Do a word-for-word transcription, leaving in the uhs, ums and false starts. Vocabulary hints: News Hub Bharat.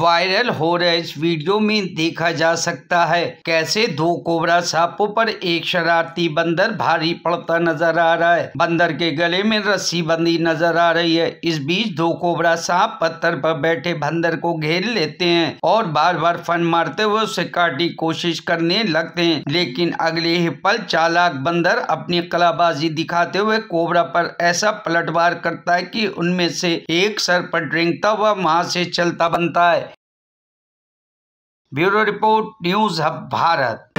Viral हो रहे इस वीडियो में देखा जा सकता है कैसे दो कोबरा सांपों पर एक शरारती बंदर भारी पड़ता नजर आ रहा है। बंदर के गले में रस्सी बंधी नजर आ रही है। इस बीच दो कोबरा सांप पत्थर पर बैठे बंदर को घेर लेते हैं और बार बार फन मारते हुए उसे काटने की कोशिश करने लगते हैं, लेकिन अगले ही पल चालाक बंदर अपनी कलाबाजी दिखाते हुए कोबरा पर ऐसा पलटवार करता है कि उनमें से एक सर पर रेंगता हुआ वहां से चलता बनता है। Bureau report, news hub Bharat.